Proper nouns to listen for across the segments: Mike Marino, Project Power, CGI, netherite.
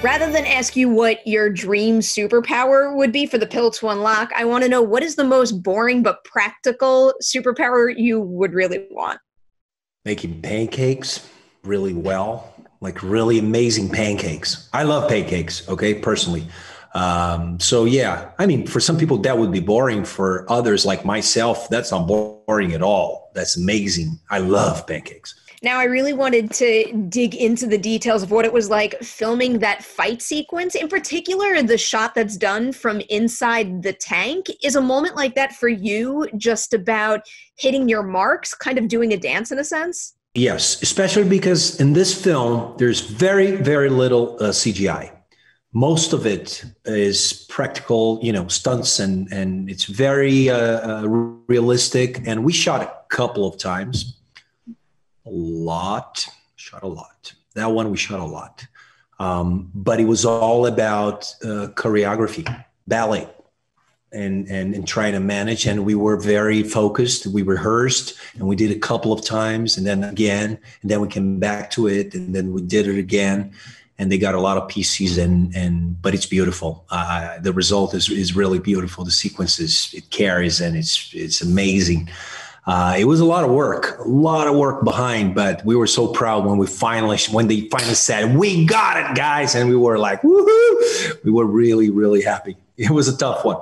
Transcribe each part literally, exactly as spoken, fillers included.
Rather than ask you what your dream superpower would be for the pill to unlock, I want to know, what is the most boring but practical superpower you would really want? Making pancakes really well, like really amazing pancakes. I love pancakes, okay, personally. Um, so yeah, I mean, for some people that would be boring. For others like myself, that's not boring at all. That's amazing. I love pancakes. Now, I really wanted to dig into the details of what it was like filming that fight sequence. In particular, the shot that's done from inside the tank. Is a moment like that for you just about hitting your marks, kind of doing a dance in a sense? Yes, especially because in this film, there's very, very little uh, C G I. Most of it is practical, you know, stunts, and, and it's very uh, uh, realistic. And we shot a couple of times. A lot, shot a lot. That one we shot a lot. Um, but it was all about uh, choreography, ballet, and, and, and trying to manage. And we were very focused. We rehearsed and we did a couple of times, and then again, and then we came back to it, and then we did it again. And they got a lot of P Cs, and, and but it's beautiful. Uh, the result is, is really beautiful. The sequences, it carries, and it's, it's amazing. Uh, it was a lot of work, a lot of work behind, but we were so proud when we finally, when they finally said, "We got it, guys," and we were like, "Woohoo!" We were really, really happy. It was a tough one.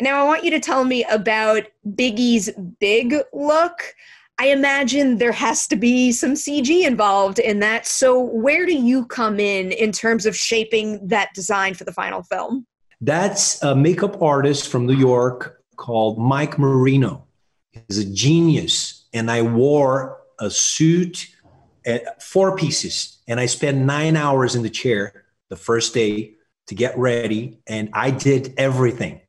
Now I want you to tell me about Biggie's big look. I imagine there has to be some C G involved in that. So where do you come in in terms of shaping that design for the final film? That's a makeup artist from New York called Mike Marino. He's a genius, and I wore a suit, at four pieces, and I spent nine hours in the chair the first day to get ready, and I did everything.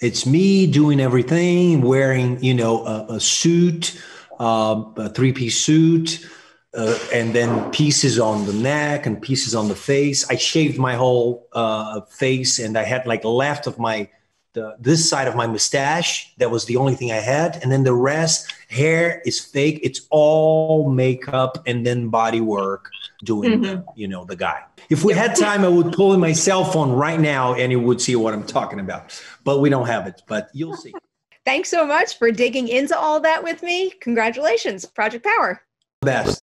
It's me doing everything, wearing, you know, a, a suit, um, a three-piece suit, uh, and then pieces on the neck and pieces on the face. I shaved my whole uh, face, and I had like left of my The, this side of my mustache, that was the only thing I had. And then the rest, hair is fake. It's all makeup and then body work doing, mm-hmm. you know, the guy. If we had time, I would pull in my cell phone right now and you would see what I'm talking about. But we don't have it, but you'll see. Thanks so much for digging into all that with me. Congratulations, Project Power. Best.